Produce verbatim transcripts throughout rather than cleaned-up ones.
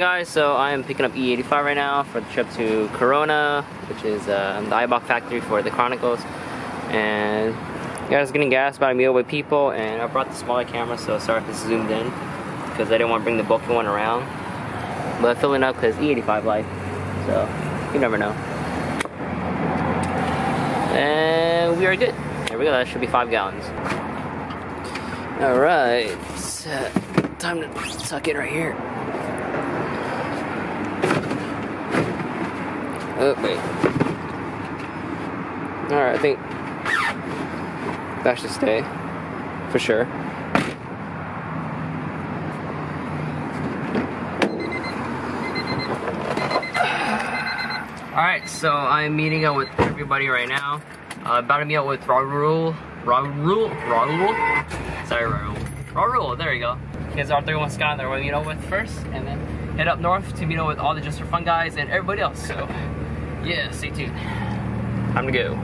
guys, so I am picking up E eighty-five right now for the trip to Corona, which is uh, the Eibach factory for the Chronicles, and yeah, I was getting gas by a meal with people, and I brought the smaller camera, so sorry if it's zoomed in, because I didn't want to bring the bulky one around, but filling up because E eighty-five life, so you never know. And we are good. There we go, that should be five gallons. Alright, uh, time to tuck it right here. Oh, wait. Alright, I think that should stay, for sure. Alright, so I'm meeting up with everybody right now. Uh, about to meet up with Raul, Raul, Raul, sorry Raul, Raul, there you go. Here's our thirty-one Skyline that we're going to meet up with first, and then head up north to meet up with all the Just For Fun guys and everybody else, so yeah, stay tuned. Time to go.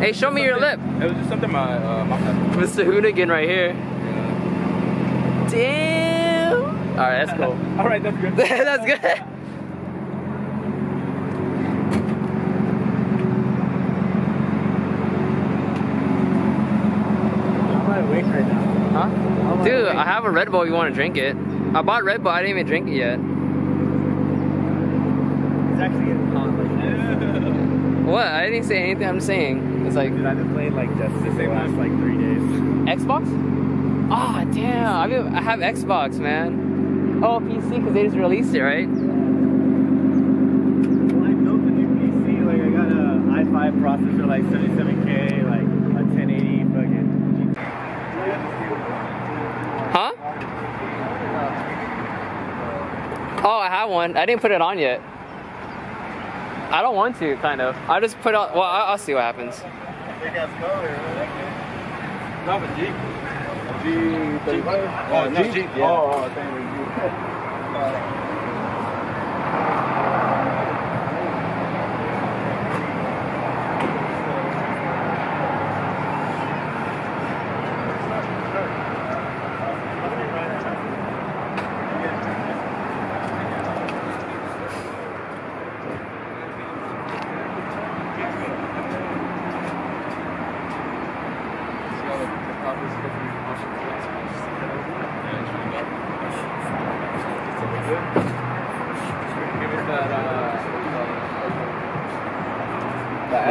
Hey, show me your lip. It was just something my, uh, my Mister Hoonigan right here. Yeah. Damn. All right, that's cool. All right, that's good. That's good. Huh? Dude, I have a Red Bull if you want to drink it. I bought Red Bull, I didn't even drink it yet. It's actually getting hot right now. What? I didn't say anything, I'm saying. It's like... Dude, I've been playing like Destiny the last like three days. Xbox? Aw, oh, damn. I, mean, I have Xbox, man. Oh, P C, because they just released it, right? Well, I built a new P C. Like, I got an i five processor, like seventy-seven K, like a ten eighty fucking... Huh? Oh, I have one. I didn't put it on yet. I don't want to, kind of. I just put on. Well, I'll see what happens.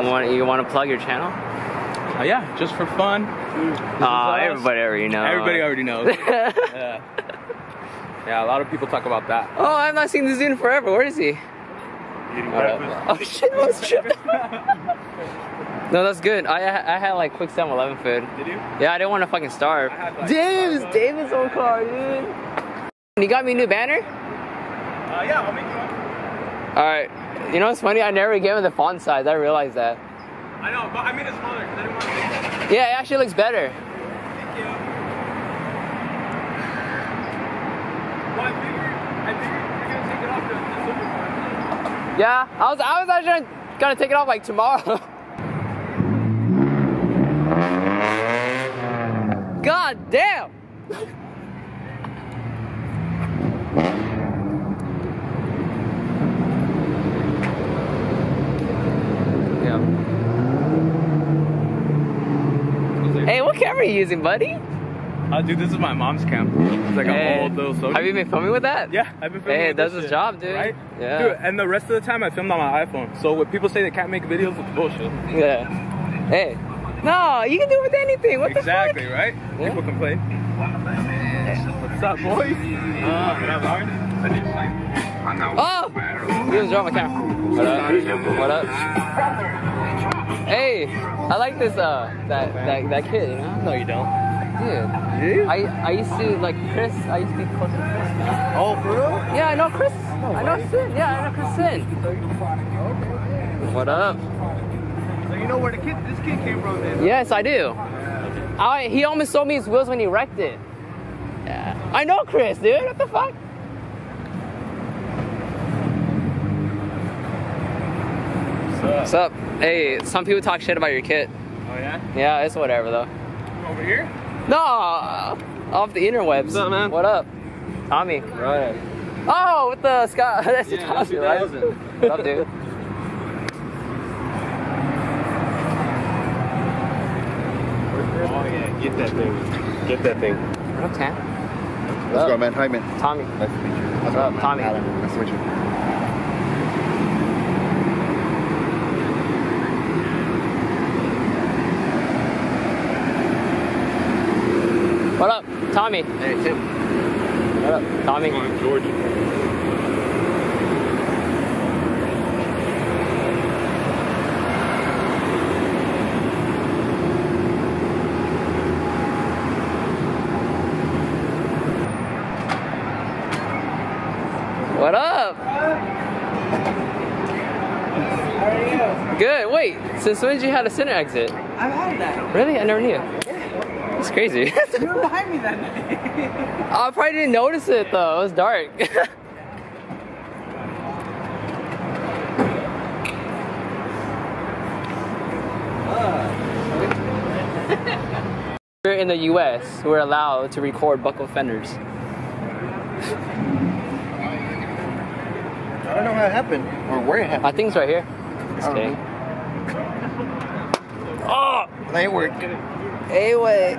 You want, you want to plug your channel? Uh, yeah, Just For Fun. Uh, everybody already knows. Everybody already knows. Yeah. Yeah, a lot of people talk about that. Oh, I've not seen this dude in forever. Where is he? Eating breakfast. Oh shit, what's tripping? No, that's good. I I had like quick seven eleven food. Did you? Yeah, I didn't want to fucking starve. Had, like, Davis, Davis, Davis own car, dude. You got me a new banner? Uh, yeah, I'll make you one. All right. You know what's funny? I never gave him the font size. I realized that. I know, but I made it smaller because I didn't want to make that. Yeah, it actually looks better. Thank you. Well, I figured, I figured you're going to take it off because it's super fun. Yeah, I was, I was actually going to take it off like tomorrow. God damn! Hey, what camera are you using, buddy? Uh, dude, this is my mom's camera. It's like hey. an old little Sony. Have you been filming with that? Yeah, I've been filming hey, with that. Hey, it does its job, dude. Right? Yeah. Dude, and the rest of the time I filmed on my iPhone. So when people say they can't make videos, it's bullshit. Yeah. Hey. No, you can do it with anything. What exactly, the fuck? Exactly, right? Yeah. People complain. What's up, boys? Uh, oh! You just dropped my camera. What up? What up? Hey, I like this, uh, that, that, that kid, you know? No, you don't. Dude, I, I used to, like, Chris, I used to be close to Chris. Man. Oh, for real? Yeah, I know Chris. No I know way. Sin. Yeah, I know Chris Sin. What up? So you know where the kid, this kid came from then? Yes, I do. I, he almost sold me his wheels when he wrecked it. Yeah. I know Chris, dude. What the fuck? What's up? What's up? Hey, some people talk shit about your kit. Oh, Oh yeah? Yeah, it's whatever though. Over here? No, off the interwebs. What's up, man? What up? Tommy. Right. Oh, with the Scott. That's yeah, Tommy, that's right? What's up, dude? Oh yeah, get that thing. Get that thing. What up, Tam? What's Let's up? go, man. Hi, man. Tommy. Nice to meet you. What's, What's up, man? Tommy? Adam. Nice to meet you. What up, Tommy? Hey, Tim. What up, Tommy? Come on, George. What up? How are you? Good. Wait, since when did you have a center exit? I've had that. Really? I never knew. It's crazy. You were behind me that night. I probably didn't notice it though. It was dark. We're in the U S. We're allowed to record buckle fenders. I don't know how it happened or where it happened. I think it's right here. Just kidding. Oh, they work. Anyway,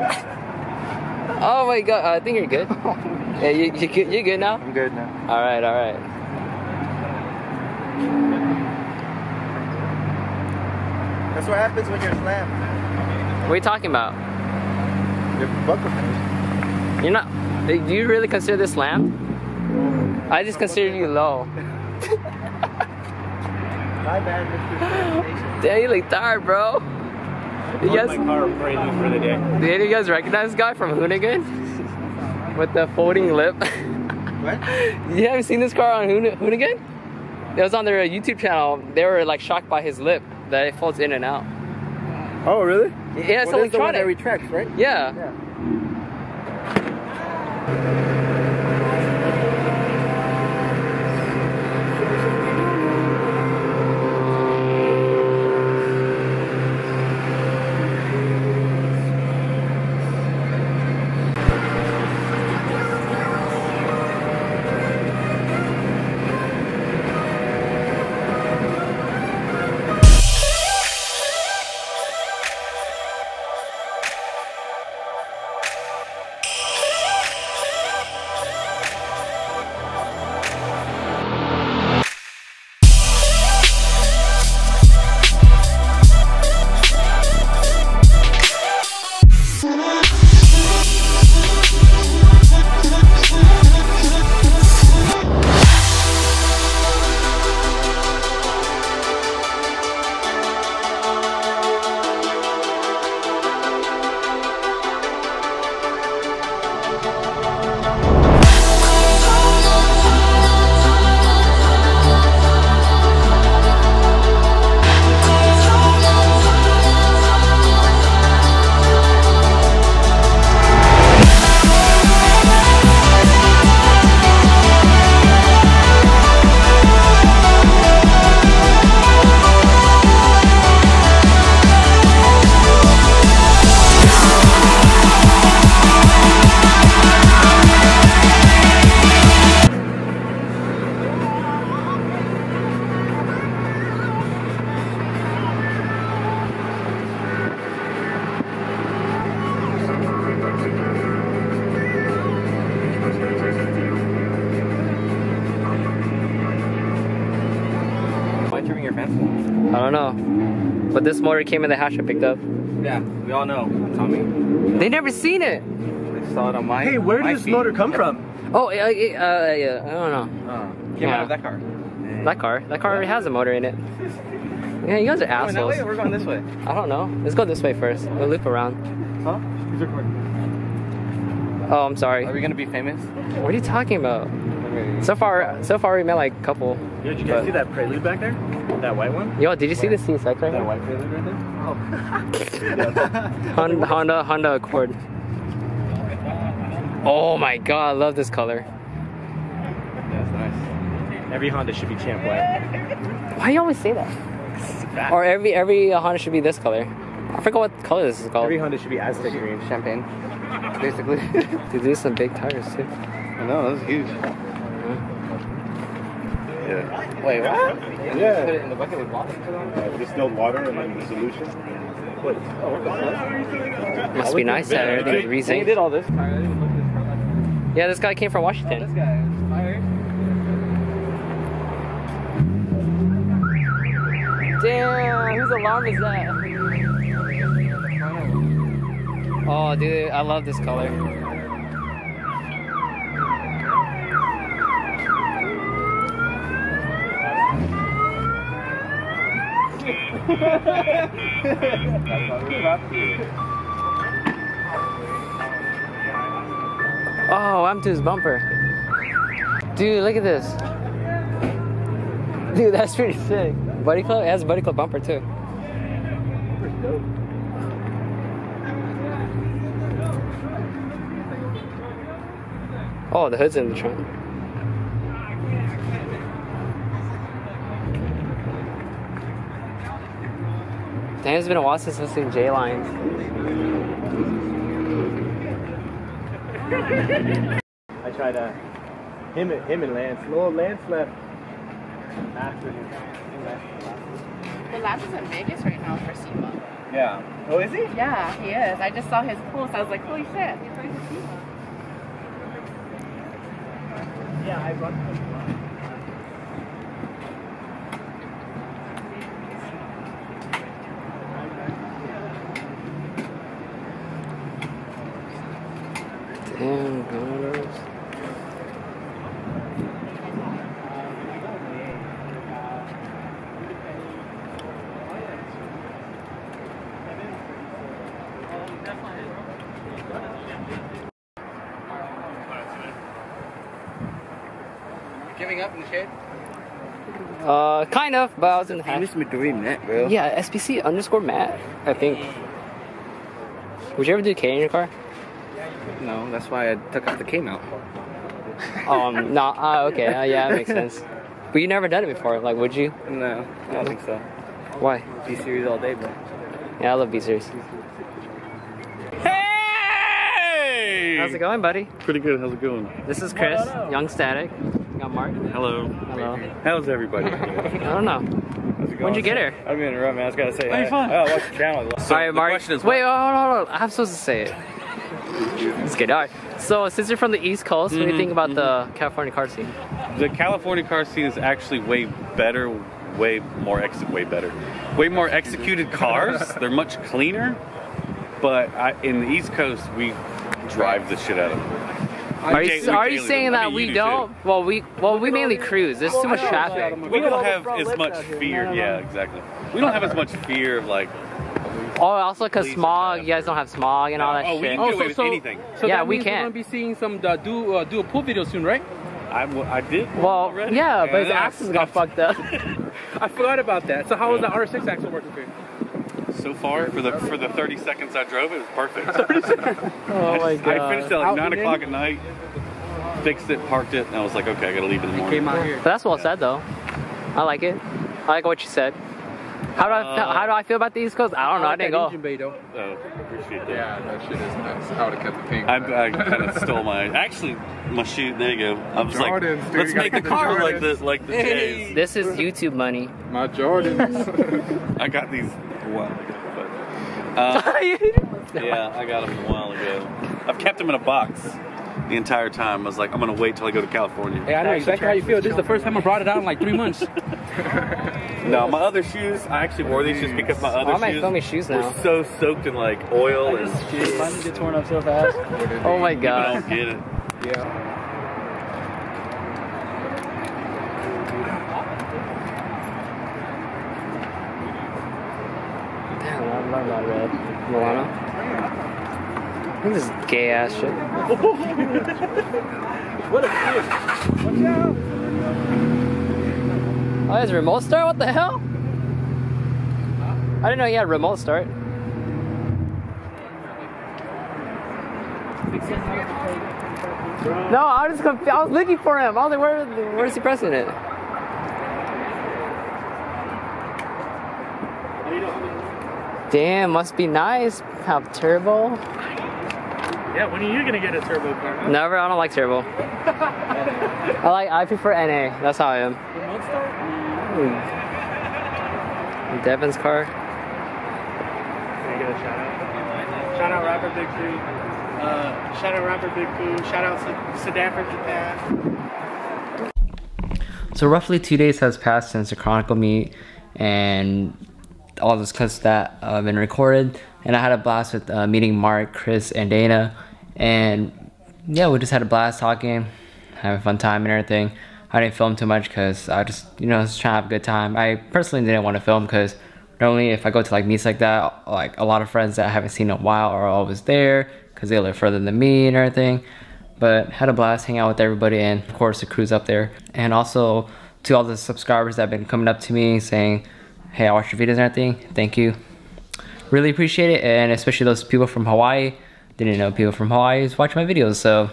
oh my god, uh, I think you're good. Yeah, you, you, you good now? I'm good now. Alright, alright. That's what happens when you're slammed. What are you talking about? You're buckle fenders. You're not, do you really consider this slammed? I just consider you low. My bad, Mister Damn, you look tired, bro. You guys, my car brand new for the day. Did you guys recognize this guy from Hoonigan? With the folding lip. What? You haven't seen this car on Hoon Hoonigan? It was on their YouTube channel. They were like shocked by his lip that it folds in and out. Oh really? Yeah, it's well, electronic. The one that retracts, right? Yeah. Yeah. But this motor came in the hatch I picked up. Yeah, we all know, Tommy. They never seen it. They saw it on my. Hey, where did my this feet. motor come from? Oh, uh, uh, uh, yeah, I don't know. Uh, came yeah. out of that car. That car, that car already has a motor in it. Yeah, you guys are assholes. We're going that way or we're going this way? I don't know. Let's go this way first. We'll loop around. Huh? He's recording. Oh, I'm sorry. Are we gonna be famous? What are you talking about? So far, so far we met like a couple. Yo, did you guys but... see that prelude back there? That white one? Yo, did you Where? see this insect right That white prelude right there? Oh. Honda, Honda, Honda Accord. Oh my god, I love this color. That's nice. Every Honda should be champ white. Why do you always say that? Or every every Honda should be this color. I forgot what color this is called. Every Honda should be Aztec green. Champagne, basically. Dude, these are some big tires too. I know, those are huge. Yeah. Wait, what? Yeah. Just put it in the bucket with water. Uh, distilled water and then the solution. What? Oh, what the fuck? Must be nice that everything's reasoned. He did all this. Yeah, this guy came from Washington. Oh, this guy is fire. Damn, whose alarm is that? Oh, dude, I love this color. Oh, I'm to his bumper. Dude, look at this. Dude, that's pretty sick. Buddy Club? It has a Buddy Club bumper too. Oh, the hood's in the trunk. Damn, it's been a while since I've seen J-Lines. I tried uh, him, him and Lance. Little Lance left after him. The Labs is in Vegas right now for SEMA. Yeah. Oh, is he? Yeah, he is. I just saw his post. I was like, holy shit, he's going to SEMA. Yeah, I brought him. Damn, dollars. Up in the shade? Uh, kind of, but I was in the famous Midori Matt, bro. Yeah, S P C underscore Matt, I think. Would you ever do K in your car? No, that's why I took off the K mount. Um, no, uh, okay, uh, yeah, that makes sense. But you never done it before, like, would you? No, I don't think so. Why? B Series all day, bro. Yeah, I love B Series. Hey! How's it going, buddy? Pretty good, how's it going? This is Chris, Young Static. Mark. Hello. Hello. How's everybody? I don't know. How's it going? When'd you get here? I'm gonna interrupt, man. I just gotta say. Hey, fun. I watch the channel. So Sorry, right, Mark. Wait, what? hold on, hold on. I'm supposed to say it. It's good. All right. So, since you're from the East Coast, mm-hmm, what do you think about mm-hmm. the California car scene? The California car scene is actually way better, way more ex, way better, way more executed cars. They're much cleaner. But I, in the East Coast, we drive the shit out of them. Are you, are you saying that we don't? Well, we well we mainly cruise. There's too much traffic. We don't have as much fear. Yeah, exactly. We don't have as much fear of like. Oh, also because smog. You guys don't have smog and all that shit. Oh, we can get away with anything. Yeah, we can. We're gonna be seeing some uh, do uh, do a pool video soon, right? I, I did. Well, yeah, but his axles got fucked up. I forgot about that. So how was the R six axle working for you? So far, for the for the thirty seconds I drove, it was perfect. Oh my god! I finished at like nine o'clock at night, fixed it, parked it, and I was like, okay, I gotta leave in the morning. Came out here. But that's well said, though. I like it. I like what you said. How do I uh, how do I feel about the East Coast? I don't know. I, I didn't go. Bay, though. Oh, appreciate that. Yeah, that shit is nice. I would have kept the pink. I, I kind of stole my actually my shoot. There you go. I was Jordans, like, dude, let's make the car Jordans. like this, like the J's. Hey. This is YouTube money. My Jordans. I got these. A while ago, but, uh, yeah, I got them a while ago. I've kept them in a box the entire time. I was like, I'm gonna wait till I go to California. Hey, I know exactly how you feel. This is the first time I brought it out in like three months. No, my other shoes, I actually wore these just because my other oh, shoes, my shoes now. were so soaked in like oil and shit. Why did get torn up so fast? Oh my god! I don't get it. Yeah. I'm not red. Milano? Look at this gay ass shit. What a dude. Watch out! Oh, he has a remote start? What the hell? I didn't know he had a remote start. No, I was just confused. I was looking for him. I was like, where, where is he pressing it? Damn, must be nice. Have turbo. Yeah, when are you gonna get a turbo car? Huh? Never. I don't like turbo. I like. I prefer N A. That's how I am. The Monster? Mm. Devin's car. Can I get a shout out? Shout out Robert Big Crew. Uh, shout out Robert Big Crew. Shout out Sadaffer Japan. So roughly two days has passed since the Chronicle meet, and all those clips that have uh, been recorded, and I had a blast with uh, meeting Mark, Chris, and Dana, and yeah, we just had a blast talking, having a fun time and everything. I didn't film too much because I just, you know, just trying to have a good time. I personally didn't want to film because normally if I go to like meets like that, like a lot of friends that I haven't seen in a while are always there because they live further than me and everything. But had a blast hanging out with everybody, and of course the crew's up there, and also to all the subscribers that have been coming up to me saying, hey, I watched your videos and everything. Thank you. Really appreciate it, and especially those people from Hawaii. Didn't know people from Hawaii was watching my videos, so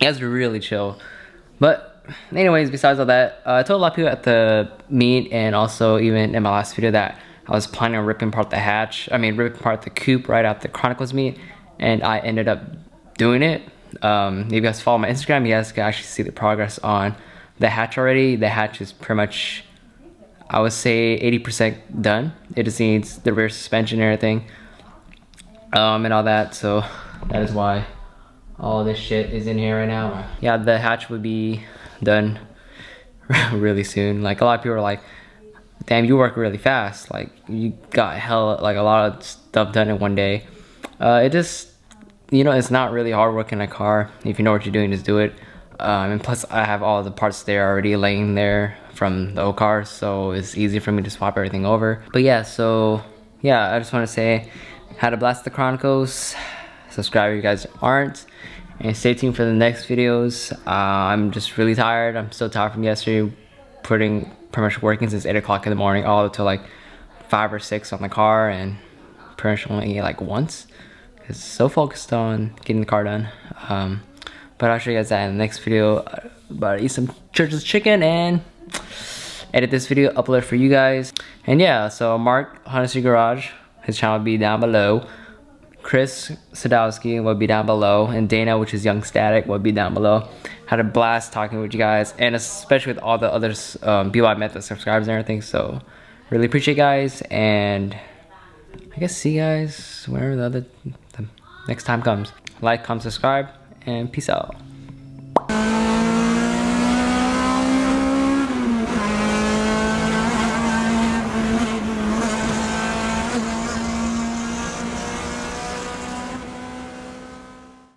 it was really chill. But anyways, besides all that, uh, I told a lot of people at the meet, and also even in my last video, that I was planning on ripping apart the hatch. I mean, ripping apart the coupe right after Chronicles meet, and I ended up doing it. Um, if you guys follow my Instagram, you guys can actually see the progress on the hatch already. The hatch is pretty much, I would say, eighty percent done. It just needs the rear suspension and everything, um, and all that. So that is why all this shit is in here right now. Yeah, the hatch would be done really soon. Like a lot of people are like, damn, you work really fast. Like you got hell, like a lot of stuff done in one day. Uh, it just, you know, it's not really hard working a car. If you know what you're doing, just do it. Um, and plus I have all the parts there already laying there from the old car, so it's easy for me to swap everything over. But yeah, so yeah, I just want to say, had a blast at the Chronicles. Subscribe if you guys aren't, and stay tuned for the next videos. uh, I'm just really tired. I'm so tired from yesterday, putting pretty much working since eight o'clock in the morning all until like five or six on the car, and pretty much only like once because so focused on getting the car done. um, But I'll show you guys that in the next video. But eat some Church's chicken and edit this video, upload for you guys. And yeah, so Mark Honda Street Garage, his channel will be down below. Chris Sadowski will be down below, and Dana, which is Young Static, will be down below. Had a blast talking with you guys, and especially with all the other um, people I met that subscribes and everything. So really appreciate you guys, and I guess see you guys whenever the other the next time comes. Like, comment, subscribe, and peace out.